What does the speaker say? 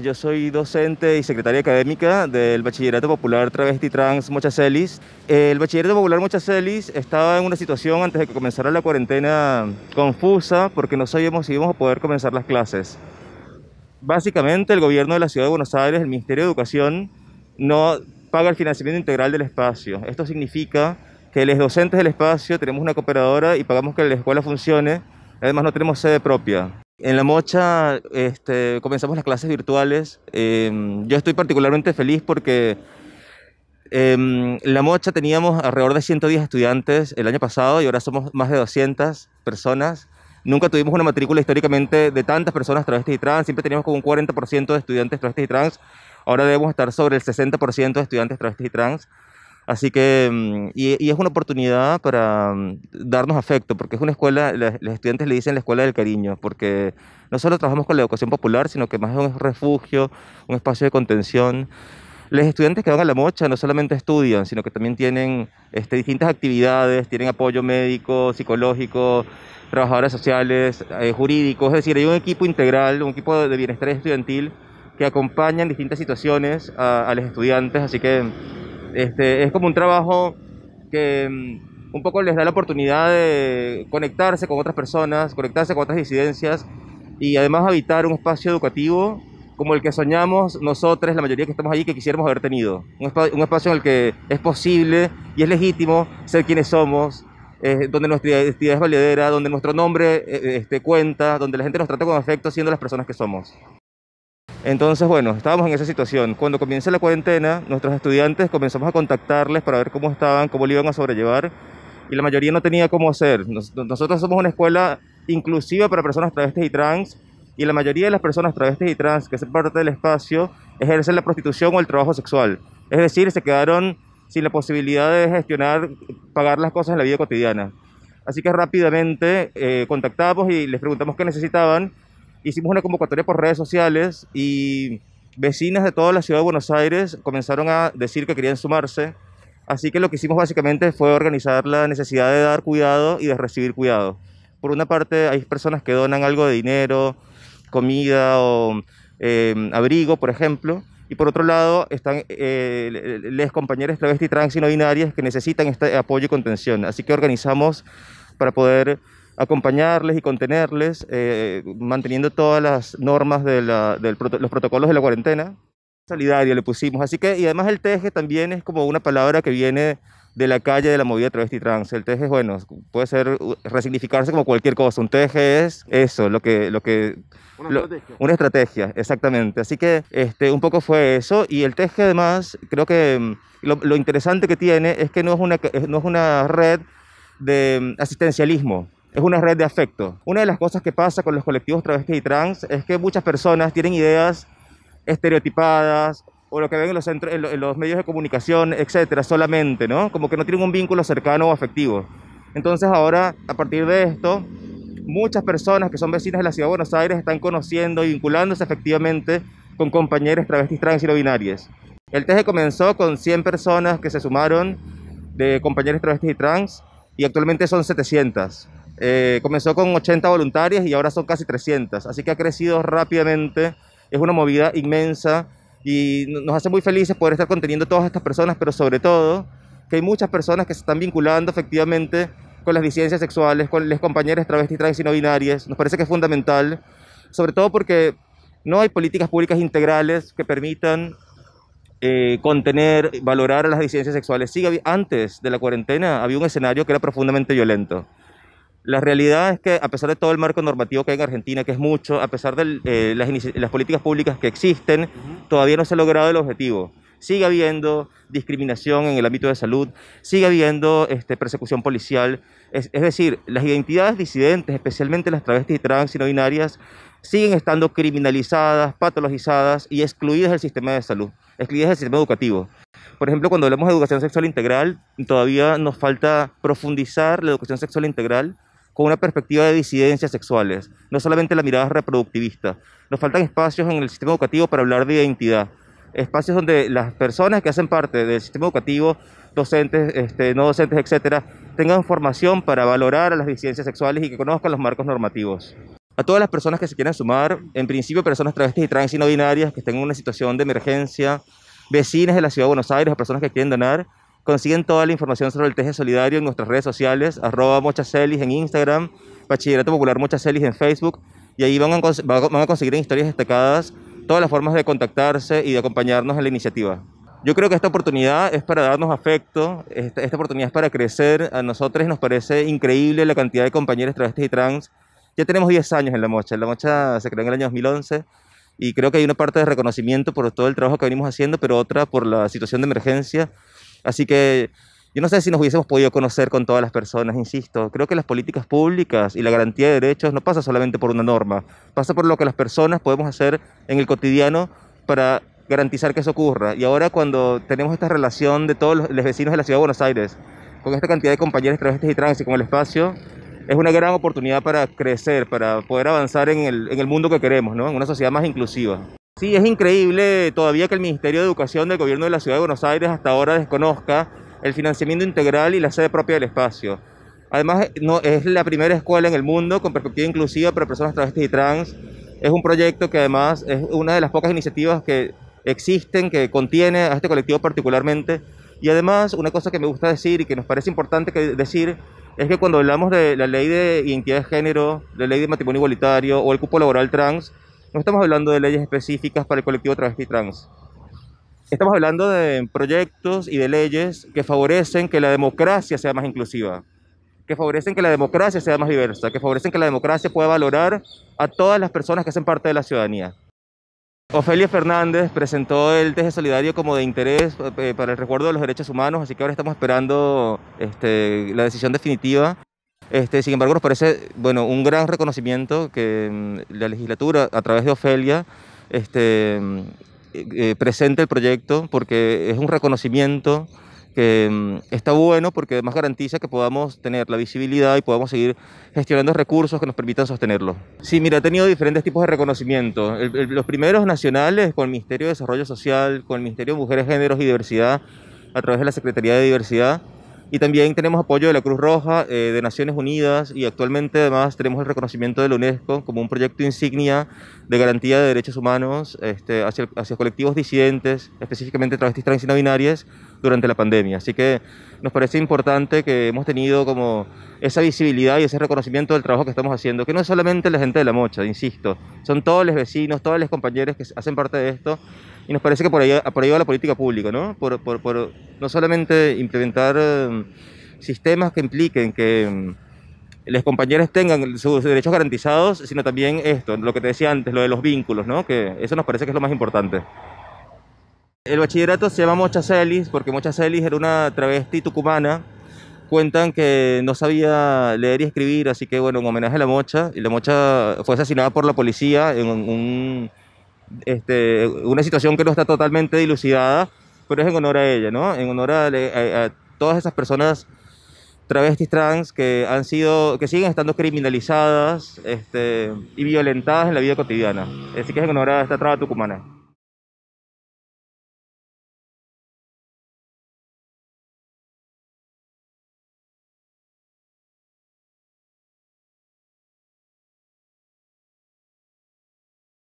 Yo soy docente y secretaria académica del Bachillerato Popular Travesti Trans Mocha Celis. El Bachillerato Popular Mocha Celis estaba en una situación antes de que comenzara la cuarentena confusa porque no sabíamos si íbamos a poder comenzar las clases. Básicamente el gobierno de la Ciudad de Buenos Aires, el Ministerio de Educación, no paga el financiamiento integral del espacio. Esto significa que los docentes del espacio tenemos una cooperadora y pagamos que la escuela funcione, además no tenemos sede propia. En La Mocha comenzamos las clases virtuales. Yo estoy particularmente feliz porque en La Mocha teníamos alrededor de 110 estudiantes el año pasado y ahora somos más de 200 personas. Nunca tuvimos una matrícula históricamente de tantas personas travestis y trans, siempre teníamos como un 40% de estudiantes travestis y trans, ahora debemos estar sobre el 60% de estudiantes travestis y trans. Así que, y es una oportunidad para darnos afecto, porque es una escuela, los estudiantes le dicen la escuela del cariño, porque no solo trabajamos con la educación popular, sino que más es un refugio, un espacio de contención. Los estudiantes que van a La Mocha no solamente estudian, sino que también tienen distintas actividades, tienen apoyo médico, psicológico, trabajadores sociales, jurídicos, es decir, hay un equipo integral, un equipo de bienestar estudiantil que acompaña en distintas situaciones a los estudiantes, así que es como un trabajo que un poco les da la oportunidad de conectarse con otras personas, conectarse con otras disidencias y además habitar un espacio educativo como el que soñamos nosotros, la mayoría que estamos allí, que quisiéramos haber tenido. Un espacio en el que es posible y es legítimo ser quienes somos, donde nuestra identidad es valedera, donde nuestro nombre cuenta, donde la gente nos trata con afecto siendo las personas que somos. Entonces, bueno, estábamos en esa situación. Cuando comienza la cuarentena, nuestros estudiantes comenzamos a contactarles para ver cómo estaban, cómo lo iban a sobrellevar, y la mayoría no tenía cómo hacer. Nosotros somos una escuela inclusiva para personas travestis y trans, y la mayoría de las personas travestis y trans que hacen parte del espacio ejercen la prostitución o el trabajo sexual. Es decir, se quedaron sin la posibilidad de gestionar, pagar las cosas en la vida cotidiana. Así que rápidamente contactamos y les preguntamos qué necesitaban. Hicimos una convocatoria por redes sociales y vecinas de toda la Ciudad de Buenos Aires comenzaron a decir que querían sumarse. Así que lo que hicimos básicamente fue organizar la necesidad de dar cuidado y de recibir cuidado. Por una parte hay personas que donan algo de dinero, comida o abrigo, por ejemplo. Y por otro lado están las compañeras travesti, trans y no binarias que necesitan este apoyo y contención. Así que organizamos para poder acompañarles y contenerles, manteniendo todas las normas de los protocolos de la cuarentena. Solidario le pusimos, así que, y además el teje también es como una palabra que viene de la calle de la movida travesti trans. El teje, bueno, puede ser, resignificarse como cualquier cosa, un teje es eso, una estrategia, exactamente. Así que un poco fue eso, y el teje además, creo que lo interesante que tiene es que no es una red de asistencialismo, es una red de afecto. Una de las cosas que pasa con los colectivos travestis y trans es que muchas personas tienen ideas estereotipadas o lo que ven en los medios de comunicación, etcétera, solamente, ¿no? Como que no tienen un vínculo cercano o afectivo. Entonces ahora, a partir de esto, muchas personas que son vecinas de la Ciudad de Buenos Aires están conociendo y vinculándose efectivamente con compañeros travestis, trans y no binarias. El teje comenzó con 100 personas que se sumaron de compañeros travestis y trans y actualmente son 700. Comenzó con 80 voluntarias y ahora son casi 300, así que ha crecido rápidamente, es una movida inmensa y nos hace muy felices poder estar conteniendo todas estas personas, pero sobre todo que hay muchas personas que se están vinculando efectivamente con las disidencias sexuales, con las compañeras travestis, trans y no binarias. Nos parece que es fundamental, sobre todo porque no hay políticas públicas integrales que permitan contener, valorar a las disidencias sexuales. Sí, antes de la cuarentena había un escenario que era profundamente violento. La realidad es que, a pesar de todo el marco normativo que hay en Argentina, que es mucho, a pesar de las políticas públicas que existen, todavía no se ha logrado el objetivo. Sigue habiendo discriminación en el ámbito de salud, sigue habiendo persecución policial. Es decir, las identidades disidentes, especialmente las travestis, trans y no binarias, siguen estando criminalizadas, patologizadas y excluidas del sistema de salud, excluidas del sistema educativo. Por ejemplo, cuando hablamos de educación sexual integral, todavía nos falta profundizar la educación sexual integral con una perspectiva de disidencias sexuales, no solamente la mirada reproductivista. Nos faltan espacios en el sistema educativo para hablar de identidad, espacios donde las personas que hacen parte del sistema educativo, docentes, no docentes, etcétera, tengan formación para valorar a las disidencias sexuales y que conozcan los marcos normativos. A todas las personas que se quieran sumar, en principio personas travestis y trans y no binarias que estén en una situación de emergencia, vecinos de la Ciudad de Buenos Aires o personas que quieren donar, consiguen toda la información sobre el Teje Solidario en nuestras redes sociales, @mochacelis en Instagram, Bachillerato Popular Mocha Celis en Facebook, y ahí van a conseguir en historias destacadas todas las formas de contactarse y de acompañarnos en la iniciativa. Yo creo que esta oportunidad es para darnos afecto, esta oportunidad es para crecer. A nosotros nos parece increíble la cantidad de compañeros travestis y trans. Ya tenemos 10 años en la Mocha se creó en el año 2011, y creo que hay una parte de reconocimiento por todo el trabajo que venimos haciendo, pero otra por la situación de emergencia. Así que yo no sé si nos hubiésemos podido conocer con todas las personas, insisto. Creo que las políticas públicas y la garantía de derechos no pasa solamente por una norma, pasa por lo que las personas podemos hacer en el cotidiano para garantizar que eso ocurra. Y ahora cuando tenemos esta relación de todos los vecinos de la Ciudad de Buenos Aires, con esta cantidad de compañeros travestis y trans y con el espacio, es una gran oportunidad para crecer, para poder avanzar en el mundo que queremos, ¿no? En una sociedad más inclusiva. Sí, es increíble todavía que el Ministerio de Educación del Gobierno de la Ciudad de Buenos Aires hasta ahora desconozca el financiamiento integral y la sede propia del espacio. Además, no, es la primera escuela en el mundo con perspectiva inclusiva para personas travestis y trans. Es un proyecto que además es una de las pocas iniciativas que existen, que contiene a este colectivo particularmente. Y además, una cosa que me gusta decir y que nos parece importante decir es que cuando hablamos de la Ley de Identidad de Género, la Ley de Matrimonio Igualitario o el cupo laboral trans, no estamos hablando de leyes específicas para el colectivo travesti trans. Estamos hablando de proyectos y de leyes que favorecen que la democracia sea más inclusiva, que favorecen que la democracia sea más diversa, que favorecen que la democracia pueda valorar a todas las personas que hacen parte de la ciudadanía. Ofelia Fernández presentó el Teje Solidario como de interés para el resguardo de los derechos humanos, así que ahora estamos esperando la decisión definitiva. Sin embargo, nos parece un gran reconocimiento que la legislatura, a través de Ofelia, presente el proyecto, porque es un reconocimiento que está bueno, porque además garantiza que podamos tener la visibilidad y podamos seguir gestionando recursos que nos permitan sostenerlo. Sí, mira, ha tenido diferentes tipos de reconocimiento. Los primeros nacionales con el Ministerio de Desarrollo Social, con el Ministerio de Mujeres, Géneros y Diversidad, a través de la Secretaría de Diversidad, y también tenemos apoyo de la Cruz Roja, de Naciones Unidas, y actualmente además tenemos el reconocimiento de la UNESCO como un proyecto insignia de garantía de derechos humanos hacia colectivos disidentes, específicamente travestis, trans y no binarias, durante la pandemia. Así que nos parece importante que hemos tenido como esa visibilidad y ese reconocimiento del trabajo que estamos haciendo, que no es solamente la gente de la Mocha, insisto, son todos los vecinos, todos los compañeros que hacen parte de esto, y nos parece que por ahí va la política pública, ¿no? Por no solamente implementar sistemas que impliquen que los compañeros tengan sus derechos garantizados, sino también esto, lo que te decía antes, lo de los vínculos, ¿no? Que eso nos parece que es lo más importante. El bachillerato se llama Mocha Celis porque Mocha Celis era una travesti tucumana. Cuentan que no sabía leer y escribir, así que en homenaje a la Mocha, y la Mocha fue asesinada por la policía en una situación que no está totalmente dilucidada, pero es en honor a ella, ¿no? En honor a todas esas personas travestis trans que siguen estando criminalizadas y violentadas en la vida cotidiana. Así que es en honor a esta traba tucumana.